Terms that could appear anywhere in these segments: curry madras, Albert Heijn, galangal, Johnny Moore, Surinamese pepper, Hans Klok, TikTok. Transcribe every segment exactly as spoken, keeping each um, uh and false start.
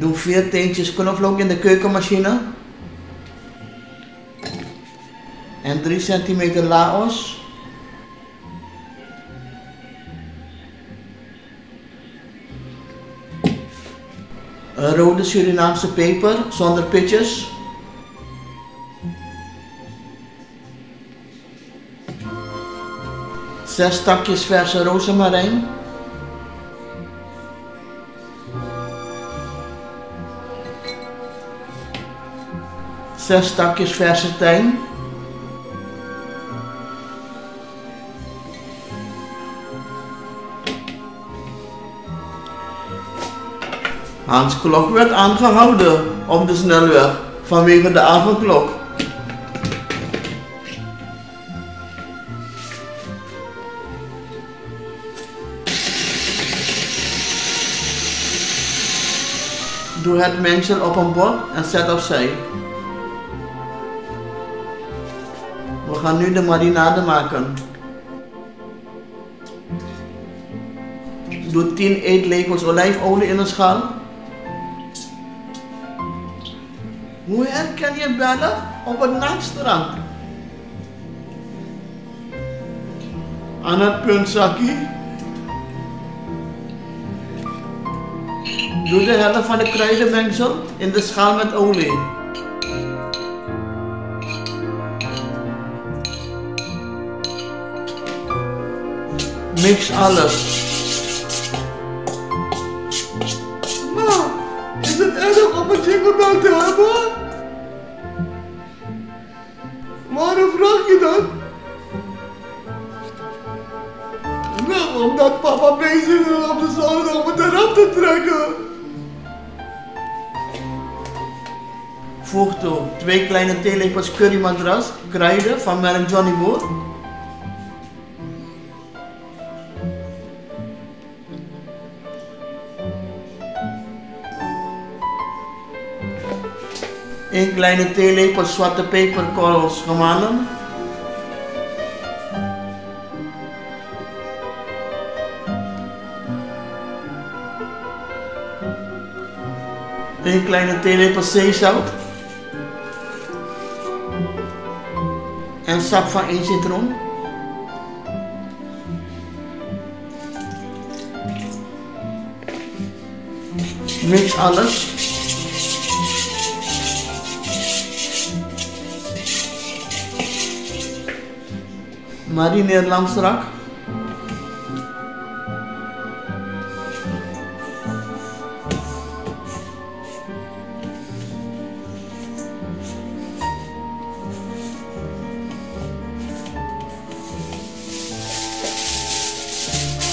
Doe vier teentjes knoflook in de keukenmachine. En drie centimeter laos. Een rode Surinaamse peper zonder pitjes. zes takjes verse rozemarijn. zes takjes verse tijm. Hans Klok werd aangehouden op de snelweg vanwege de avondklok. Doe het mengsel op een bord en zet opzij. We gaan nu de marinade maken. Doe tien eetlepels olijfolie in een schaal. Hoe herken je bellen op het nachtstrand? Aan het punt zakkie. Doe de helft van de kruidenmengsel in de schaal met olie. Mix alles. Ma, is het erg om een jinglebell te hebben? Waarom vraag je dat? Nou, omdat papa bezig is op de zolder om het eraf te trekken. Voeg toe twee kleine theelepels curry madras, kruiden van merk Johnny Moore. een kleine theelepel zwarte peperkorrels gemalen. een kleine theelepel zeezout. En sap van één citroen. Mix alles. Marineer lamstrak.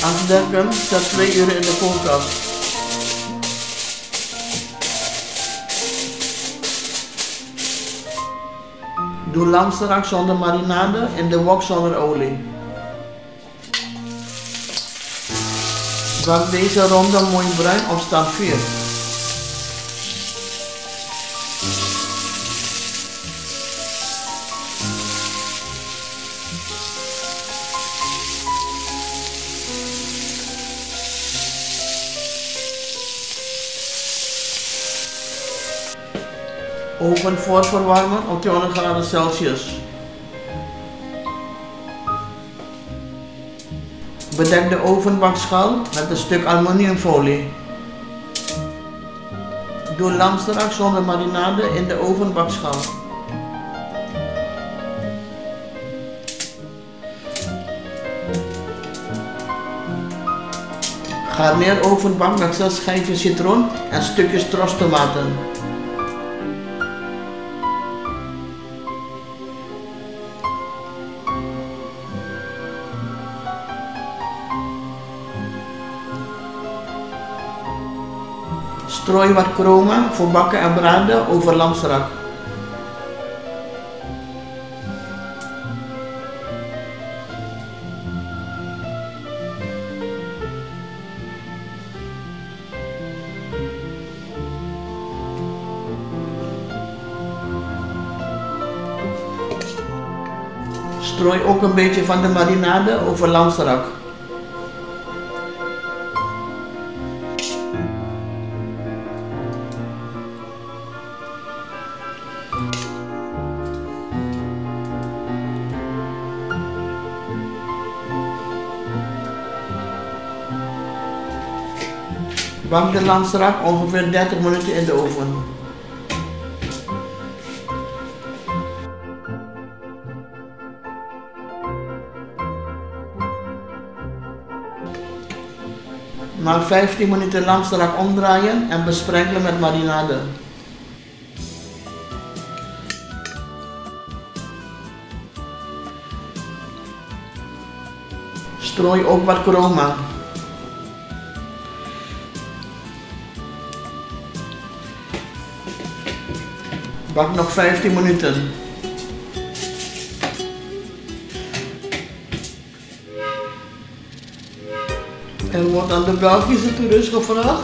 Afdekken, zet twee uur in de koelkast. Doe lamstrak zonder marinade en de wok zonder olie. Bak deze ronde mooi bruin op staand vuur. Oven voorverwarmen op tweehonderd graden Celsius. Bedek de ovenbakschaal met een stuk aluminiumfolie. Doe lamstrak zonder marinade in de ovenbakschaal. Garneer ovenbak met zes schijfjes citroen en stukjes trostomaten. Strooi wat kroma voor bakken en braden over lamstrak. Strooi ook een beetje van de marinade over lamstrak. Bang de langstrak ongeveer dertig minuten in de oven. Maak vijftien minuten langstrak omdraaien en besprenkelen met marinade. Strooi ook wat kroma. Bak nog vijftien minuten. Er wordt aan de Belgische toerist gevraagd: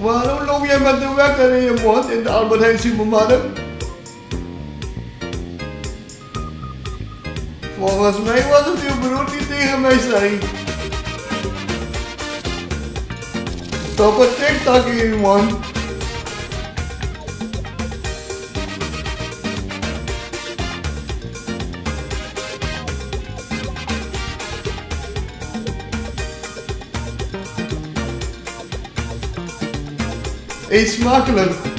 waarom loop jij met de wekker in je mond in de Albert Heijn supermarkt? Volgens mij was het uw broer die tegen mij zei. Stop een TikTok hier, man. Eet smakelijk.